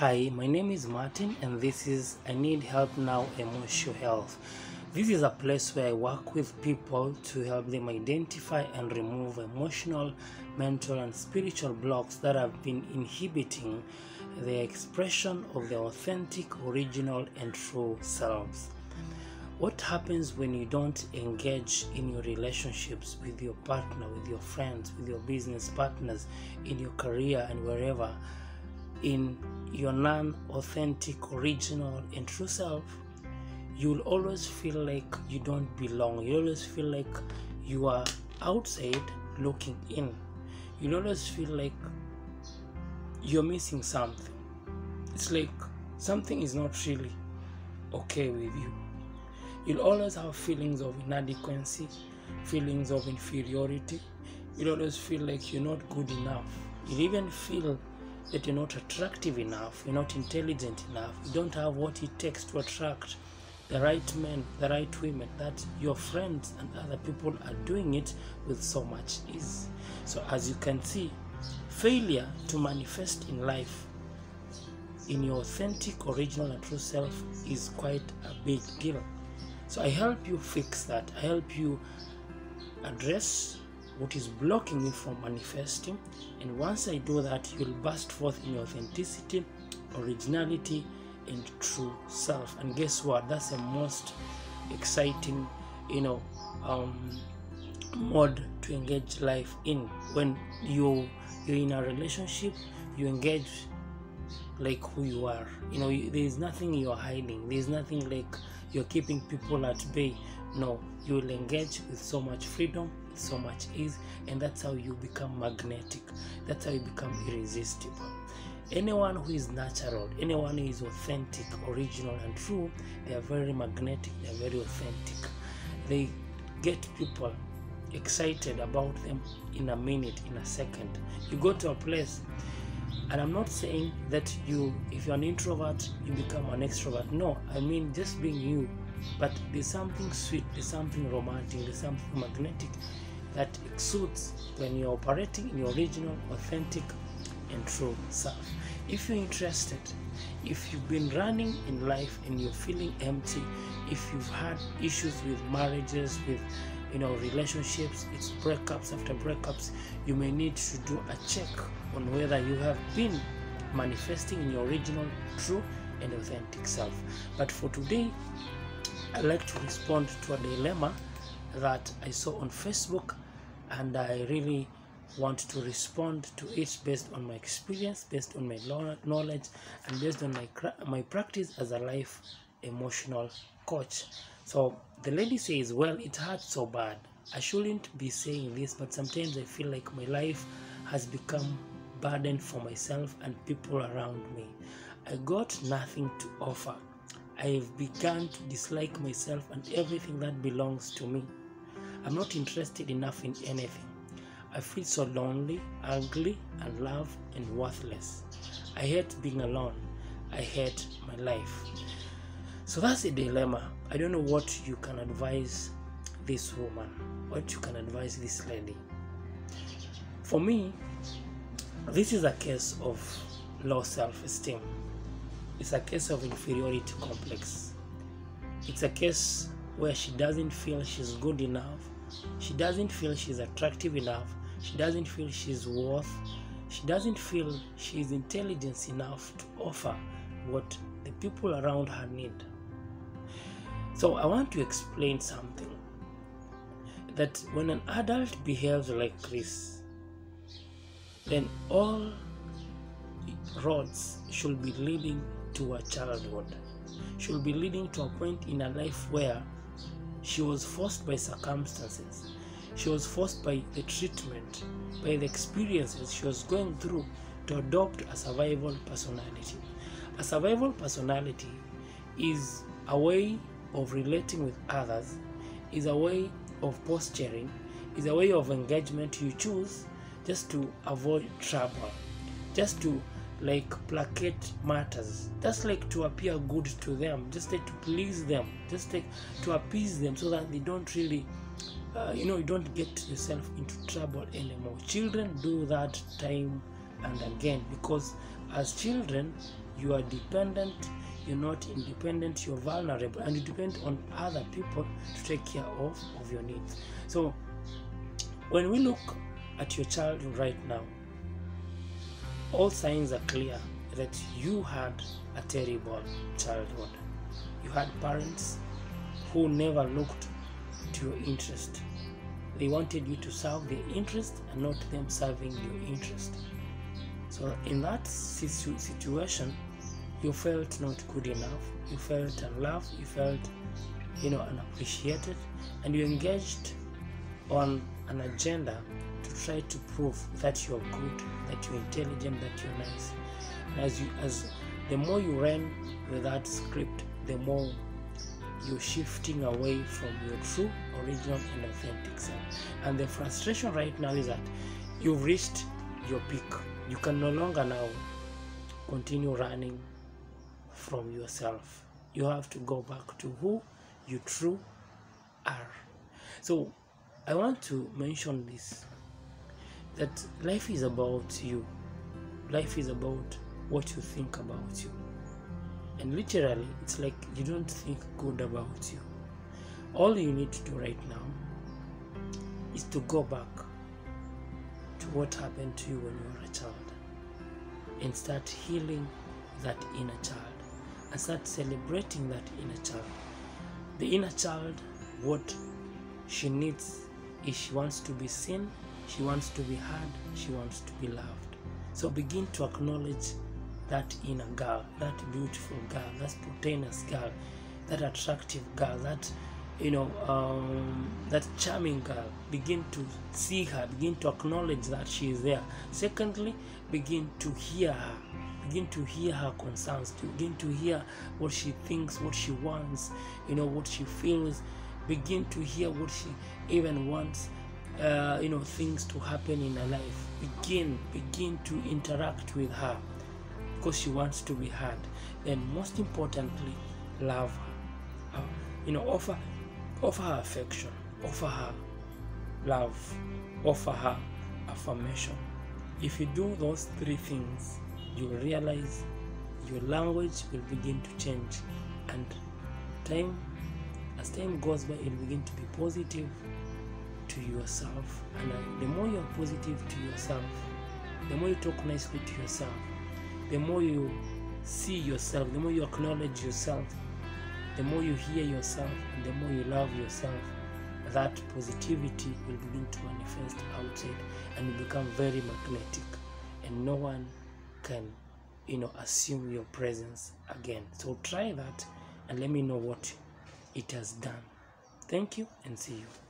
Hi, my name is Martin and this is I Need Help Now Emotional Health. This is a place where I work with people to help them identify and remove emotional, mental and spiritual blocks that have been inhibiting the expression of their authentic, original and true selves. What happens when you don't engage in your relationships with your partner, with your friends, with your business partners, in your career and wherever, in your non-authentic, original and true self? You'll always feel like you don't belong. You always feel like you are outside looking in. You'll always feel like you're missing something. It's like something is not really okay with you. You'll always have feelings of inadequacy, feelings of inferiority. You'll always feel like you're not good enough. You'll even feel that you're not attractive enough, you're not intelligent enough, you don't have what it takes to attract the right men, the right women, that your friends and other people are doing it with so much ease. So as you can see, failure to manifest in life, in your authentic, original and true self is quite a big deal. So I help you fix that. I help you address what is blocking you from manifesting, and once I do that, you'll burst forth in your authenticity, originality and true self. And guess what? That's the most exciting mode to engage life in. When you're in a relationship, you engage like who you are. There's nothing you're hiding. There's nothing like you're keeping people at bay. No, you will engage with so much freedom, so much ease, and that's how you become magnetic. That's how you become irresistible. Anyone who is natural, anyone who is authentic, original and true, they are very magnetic, they are very authentic. They get people excited about them in a minute, in a second. You go to a place, and I'm not saying that if you're an introvert, you become an extrovert. No, I mean just being you. But there's something sweet, there's something romantic, there's something magnetic that exudes when you're operating in your original, authentic and true self. If you're interested, if you've been running in life and you're feeling empty, if you've had issues with marriages, with relationships, it's breakups after breakups, you may need to do a check on whether you have been manifesting in your original, true and authentic self. But for today, I'd like to respond to a dilemma that I saw on Facebook, and I really want to respond to it based on my experience, based on my knowledge, and based on my practice as a life emotional coach. So the lady says, well, it hurts so bad. I shouldn't be saying this, but sometimes I feel like my life has become a burden for myself and people around me. I got nothing to offer. I've begun to dislike myself and everything that belongs to me. I'm not interested enough in anything. I feel so lonely, ugly, unloved, and worthless. I hate being alone. I hate my life. So that's a dilemma. I don't know what you can advise this woman, what you can advise this lady. For me, this is a case of low self-esteem. It's a case of inferiority complex. It's a case where she doesn't feel she's good enough. She doesn't feel she's attractive enough. She doesn't feel she's worth. She doesn't feel she's intelligent enough to offer what the people around her need. So I want to explain something. That when an adult behaves like this, then all roads should be leading to her childhood, should be leading to a point in her life where she was forced by circumstances, she was forced by the treatment, by the experiences she was going through to adopt a survival personality. A survival personality is a way of relating with others, is a way of posturing, is a way of engagement you choose just to avoid trouble, just to placate matters, just to appear good to them, just to please them, just to appease them, so that they don't really you don't get yourself into trouble anymore. Children do that time and again, because as children You are dependent, you're not independent, you're vulnerable, and you depend on other people to take care of your needs. So when we look at your child right now, all signs are clear that you had a terrible childhood. You had parents who never looked to your interest. They wanted you to serve their interest and not them serving your interest. So in that situation, you felt not good enough, you felt unloved, you felt, unappreciated, and you engaged on an agenda to try to prove that you are good, that you are intelligent, that you are nice. And the more you ran with that script, the more you're shifting away from your true, original, and authentic self. And the frustration right now is that you've reached your peak. You can no longer now continue running from yourself. You have to go back to who you truly are. So I want to mention this, that life is about you. Life is about what you think about you. And literally, it's like you don't think good about you. All you need to do right now is to go back to what happened to you when you were a child and start healing that inner child and start celebrating that inner child. The inner child, what she needs is she wants to be seen, she wants to be heard, she wants to be loved. So begin to acknowledge that inner girl, that beautiful girl, that spontaneous girl, that attractive girl, that that charming girl. Begin to see her, begin to acknowledge that she is there. Secondly, begin to hear her. Begin to hear her concerns, begin to hear what she thinks, what she wants, what she feels. Begin to hear what she even wants, things to happen in her life. Begin to interact with her because she wants to be heard. Then most importantly, love her. Offer her affection, offer her love, offer her affirmation. If you do those three things, you'll realize your language will begin to change, and as time goes by, you'll begin to be positive to yourself. And the more you're positive to yourself, the more you talk nicely to yourself, the more you see yourself, the more you acknowledge yourself, the more you hear yourself, and the more you love yourself, that positivity will begin to manifest outside and you become very magnetic, and no one can, assume your presence again. So try that and let me know what it has done. Thank you and see you.